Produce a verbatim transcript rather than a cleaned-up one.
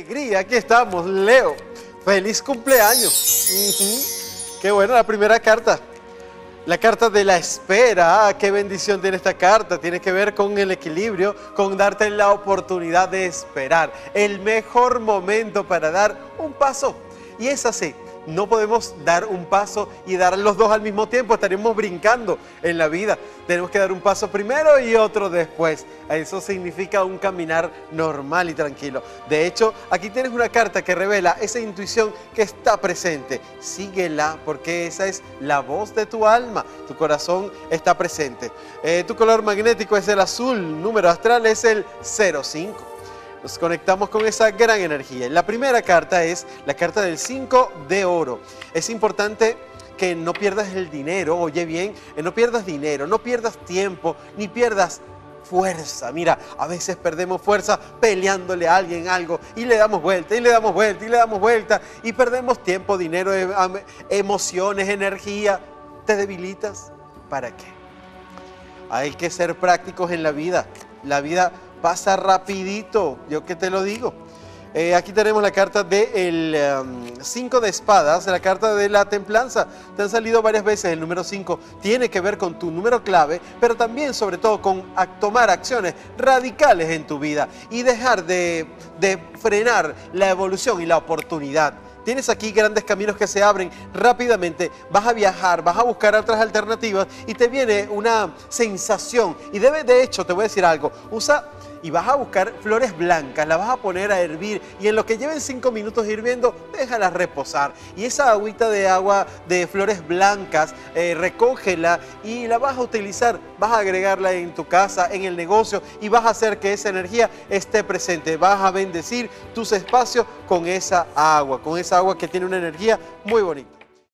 alegría! Aquí estamos, Leo. ¡Feliz cumpleaños! Uh-huh. ¡Qué buena la primera carta! La carta de la espera. Ah, ¡qué bendición tiene esta carta! Tiene que ver con el equilibrio, con darte la oportunidad de esperar. El mejor momento para dar un paso. Y es así. No podemos dar un paso y dar los dos al mismo tiempo, estaremos brincando en la vida. Tenemos que dar un paso primero y otro después. Eso significa un caminar normal y tranquilo. De hecho, aquí tienes una carta que revela esa intuición que está presente. Síguela, porque esa es la voz de tu alma. Tu corazón está presente. Eh, tu color magnético es el azul, número astral es el cero cinco. Nos conectamos con esa gran energía. La primera carta es la carta del cinco de oro. Es importante que no pierdas el dinero, oye bien, no pierdas dinero, no pierdas tiempo, ni pierdas fuerza. Mira, a veces perdemos fuerza peleándole a alguien algo y le damos vuelta, y le damos vuelta, y le damos vuelta, y perdemos tiempo, dinero, emociones, energía. ¿Te debilitas? ¿Para qué? Hay que ser prácticos en la vida. La vida pasa rapidito, yo que te lo digo. Eh, aquí tenemos la carta del cinco de espadas, la carta de la templanza. Te han salido varias veces el número cinco. Tiene que ver con tu número clave, pero también, sobre todo, con tomar acciones radicales en tu vida y dejar de, de frenar la evolución y la oportunidad. Tienes aquí grandes caminos que se abren rápidamente, vas a viajar, vas a buscar otras alternativas y te viene una sensación. Y debe, de hecho, te voy a decir algo, usa y vas a buscar flores blancas, las vas a poner a hervir y en lo que lleven cinco minutos hirviendo, déjalas reposar. Y esa agüita de agua de flores blancas, eh, recógela y la vas a utilizar, vas a agregarla en tu casa, en el negocio y vas a hacer que esa energía esté presente. Vas a bendecir tus espacios con esa agua, con esa agua que tiene una energía muy bonita.